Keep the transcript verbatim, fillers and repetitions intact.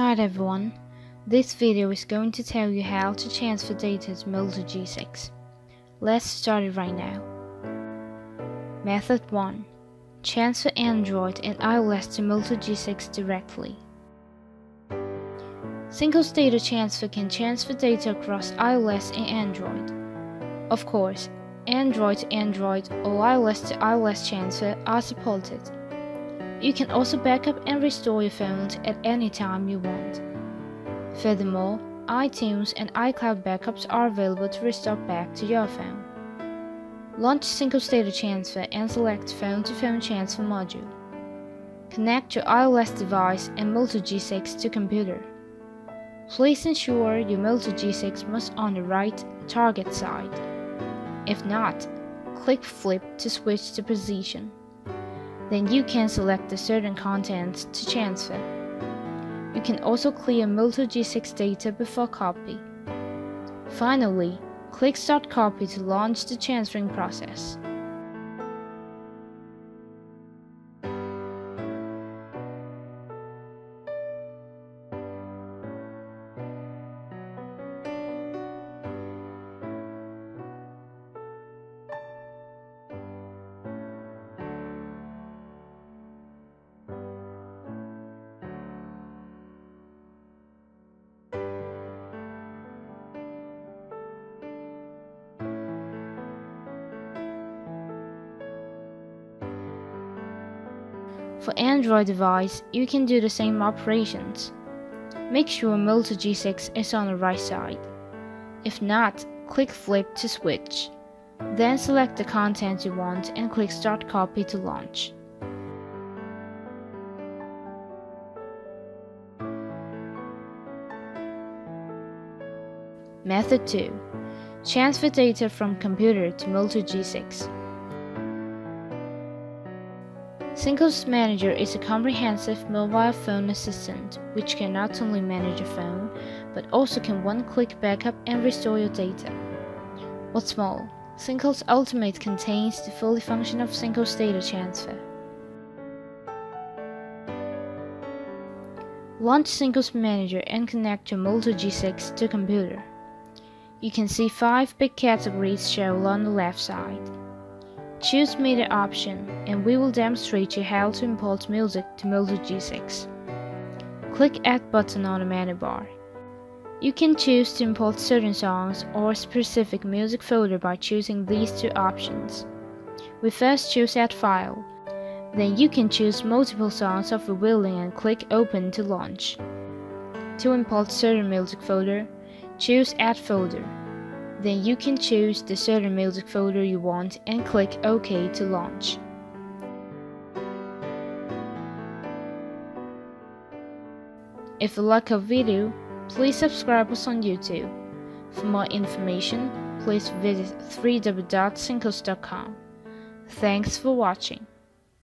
Hi everyone, this video is going to tell you how to transfer data to Moto G six. Let's start it right now. Method one. Transfer Android and iOS to Moto G six directly. Syncios data transfer can transfer data across iOS and Android. Of course, Android to Android or iOS to iOS transfer are supported. You can also backup and restore your phones at any time you want. Furthermore, iTunes and iCloud backups are available to restore back to your phone. Launch Syncios Data Transfer and select Phone to Phone Transfer module. Connect your iOS device and Moto G six to computer. Please ensure your Moto G six must on the right target side. If not, click Flip to switch the position. Then you can select the certain contents to transfer. You can also clear Moto G six data before copy. Finally, click Start Copy to launch the transferring process. For Android device, you can do the same operations. Make sure Moto G six is on the right side. If not, click Flip to switch. Then select the content you want and click Start Copy to launch. Method two. Transfer data from computer to Moto G six. Syncios Manager is a comprehensive mobile phone assistant which can not only manage your phone, but also can one-click backup and restore your data. What's more, Syncios Ultimate contains the fully function of Syncios Data Transfer. Launch Syncios Manager and connect your Moto G six to computer. You can see five big categories shown on the left side. Choose Media option and we will demonstrate you how to import music to Moto G six. Click Add button on the menu bar. You can choose to import certain songs or specific music folder by choosing these two options. We first choose Add file. Then you can choose multiple songs of your willing and click Open to launch. To import certain music folder, choose Add folder. Then you can choose the certain music folder you want and click OK to launch. If you like our video, please subscribe us on YouTube. For more information, please visit w w w dot syncios dot com. Thanks for watching.